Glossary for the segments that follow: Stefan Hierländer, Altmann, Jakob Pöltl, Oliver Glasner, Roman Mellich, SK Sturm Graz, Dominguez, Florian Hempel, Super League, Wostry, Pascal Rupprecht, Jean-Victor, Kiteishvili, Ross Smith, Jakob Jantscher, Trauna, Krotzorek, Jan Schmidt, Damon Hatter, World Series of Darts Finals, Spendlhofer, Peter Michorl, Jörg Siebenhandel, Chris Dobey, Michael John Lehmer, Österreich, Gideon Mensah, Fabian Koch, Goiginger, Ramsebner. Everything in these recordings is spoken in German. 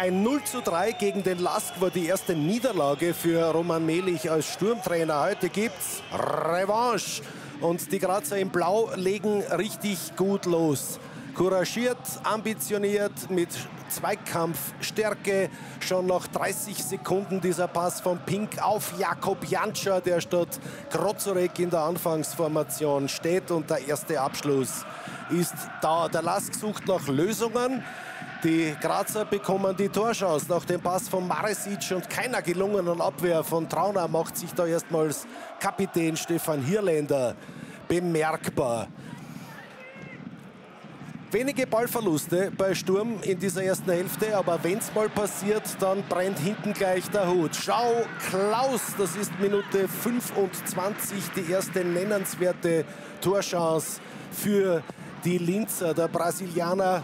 Ein 0:3 gegen den LASK war die erste Niederlage für Roman Mellich als Sturmtrainer. Heute gibt's Revanche. Und die Grazer in Blau legen richtig gut los. Couragiert, ambitioniert, mit Zweikampfstärke. Schon nach 30 Sekunden dieser Pass von Pink auf Jakob Jantscher, der statt Krotzorek in der Anfangsformation steht. Und der erste Abschluss ist da. Der LASK sucht nach Lösungen. Die Grazer bekommen die Torchance nach dem Pass von Maresic und keiner gelungenen Abwehr von Trauna macht sich da erstmals Kapitän Stefan Hierländer bemerkbar. Wenige Ballverluste bei Sturm in dieser ersten Hälfte, aber wenn es mal passiert, dann brennt hinten gleich der Hut. Schau, Klaus, das ist Minute 25, die erste nennenswerte Torchance für die Linzer. Der Brasilianer,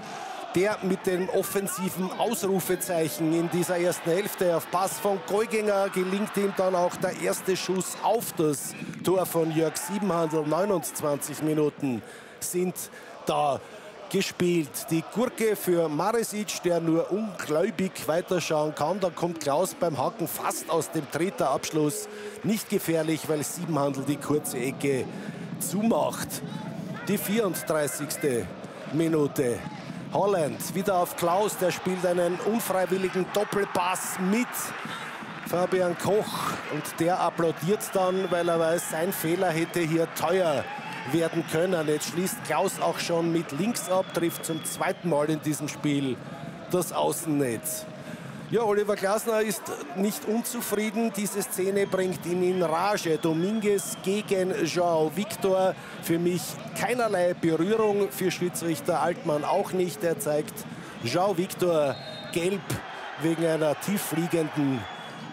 der mit dem offensiven Ausrufezeichen in dieser ersten Hälfte. Auf Pass von Goiginger gelingt ihm dann auch der erste Schuss auf das Tor von Jörg Siebenhandel. 29 Minuten sind da gespielt. Die Gurke für Maresic, der nur ungläubig weiterschauen kann. Da kommt Klaus beim Haken fast aus dem dritten Abschluss. Nicht gefährlich, weil Siebenhandel die kurze Ecke zumacht. Die 34. Minute. Holland wieder auf Klaus, der spielt einen unfreiwilligen Doppelpass mit Fabian Koch. Und der applaudiert dann, weil er weiß, sein Fehler hätte hier teuer werden können. Jetzt schließt Klaus auch schon mit links ab, trifft zum zweiten Mal in diesem Spiel das Außennetz. Ja, Oliver Glasner ist nicht unzufrieden. Diese Szene bringt ihn in Rage. Dominguez gegen Jean-Victor. Für mich keinerlei Berührung. Für Schiedsrichter Altmann auch nicht. Er zeigt Jean-Victor gelb wegen einer tieffliegenden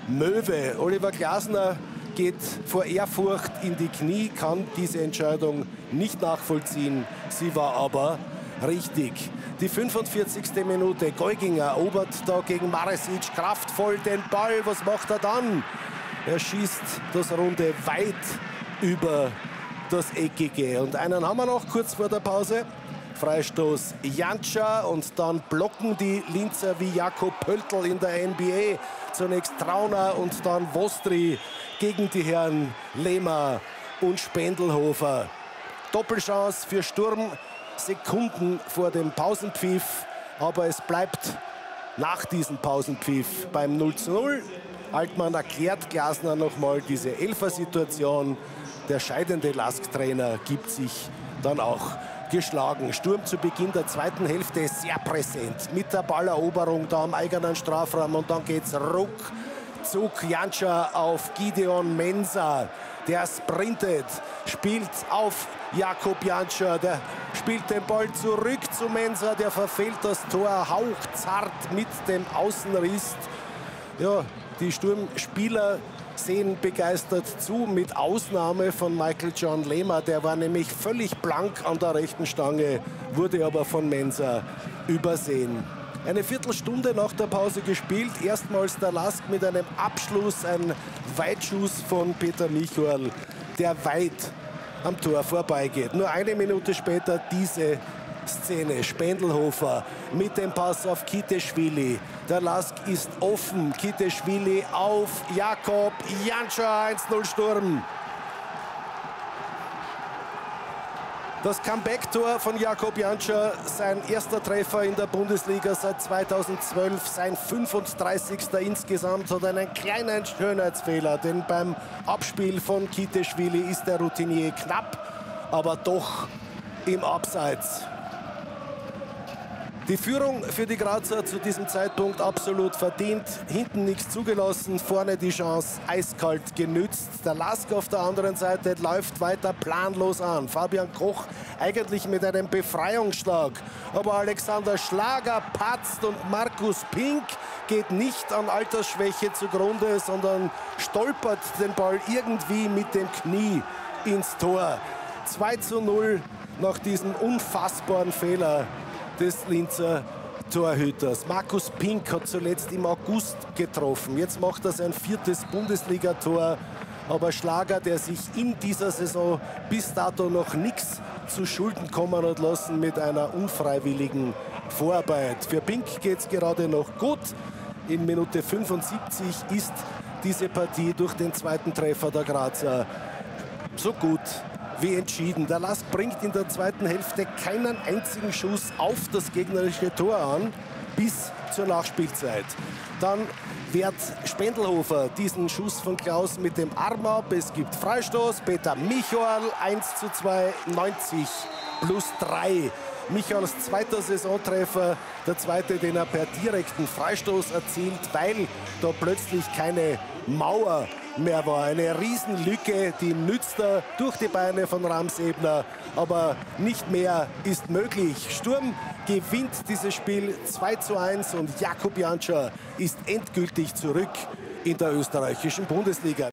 Möwe. Oliver Glasner geht vor Ehrfurcht in die Knie, kann diese Entscheidung nicht nachvollziehen. Sie war aber richtig. Die 45. Minute, Goiginger erobert da gegen Maresic kraftvoll den Ball. Was macht er dann? Er schießt das Runde weit über das Eckige. Und einen haben wir noch kurz vor der Pause. Freistoß Jantscher und dann blocken die Linzer wie Jakob Pöltl in der NBA. Zunächst Trauna und dann Wostry gegen die Herren Lehmer und Spendlhofer. Doppelchance für Sturm. Sekunden vor dem Pausenpfiff, aber es bleibt nach diesem Pausenpfiff beim 0:0. Altmann erklärt Glasner nochmal diese Elfer-Situation. Der scheidende LASK-Trainer gibt sich dann auch geschlagen. Sturm zu Beginn der zweiten Hälfte sehr präsent. Mit der Balleroberung da am eigenen Strafraum und dann geht's ruckzuck Jantscher auf Gideon Mensah. Der sprintet, spielt auf Jakob Jantscher, der spielt den Ball zurück zu Mensah, der verfehlt das Tor hauchzart mit dem Außenriss. Ja, die Sturmspieler sehen begeistert zu, mit Ausnahme von Michael John Lehmer. Der war nämlich völlig blank an der rechten Stange, wurde aber von Mensah übersehen. Eine Viertelstunde nach der Pause gespielt. Erstmals der LASK mit einem Abschluss, ein Weitschuss von Peter Michorl, der weit am Tor vorbeigeht. Nur eine Minute später diese Szene. Spendlhofer mit dem Pass auf Kiteishvili. Der LASK ist offen. Kiteishvili auf Jakob Jantscher, 1:0 Sturm. Das Comeback-Tor von Jakob Jantscher, sein erster Treffer in der Bundesliga seit 2012, sein 35. insgesamt, hat einen kleinen Schönheitsfehler, denn beim Abspiel von Kiteishvili ist der Routinier knapp, aber doch im Abseits. Die Führung für die Grazer zu diesem Zeitpunkt absolut verdient. Hinten nichts zugelassen, vorne die Chance eiskalt genützt. Der LASK auf der anderen Seite läuft weiter planlos an. Fabian Koch eigentlich mit einem Befreiungsschlag. Aber Alexander Schlager patzt und Markus Pink geht nicht an Altersschwäche zugrunde, sondern stolpert den Ball irgendwie mit dem Knie ins Tor. 2:0 nach diesem unfassbaren Fehler des Linzer Torhüters. Markus Pink hat zuletzt im August getroffen. Jetzt macht er sein viertes Bundesliga-Tor. Aber Schlager, der sich in dieser Saison bis dato noch nichts zu Schulden kommen hat lassen mit einer unfreiwilligen Vorarbeit. Für Pink geht es gerade noch gut. In Minute 75 ist diese Partie durch den zweiten Treffer der Grazer so gut wie entschieden. Der LASK bringt in der zweiten Hälfte keinen einzigen Schuss auf das gegnerische Tor an, bis zur Nachspielzeit. Dann wehrt Spendlhofer diesen Schuss von Klaus mit dem Arm ab. Es gibt Freistoß. Peter Michorl, 1:2, 90+3. Michorls zweiter Saisontreffer, der zweite, den er per direkten Freistoß erzielt, weil da plötzlich keine Mauer mehr war. Eine Riesenlücke, die nützt er durch die Beine von Ramsebner, aber nicht mehr ist möglich. Sturm gewinnt dieses Spiel 2:1 und Jakob Jantscher ist endgültig zurück in der österreichischen Bundesliga.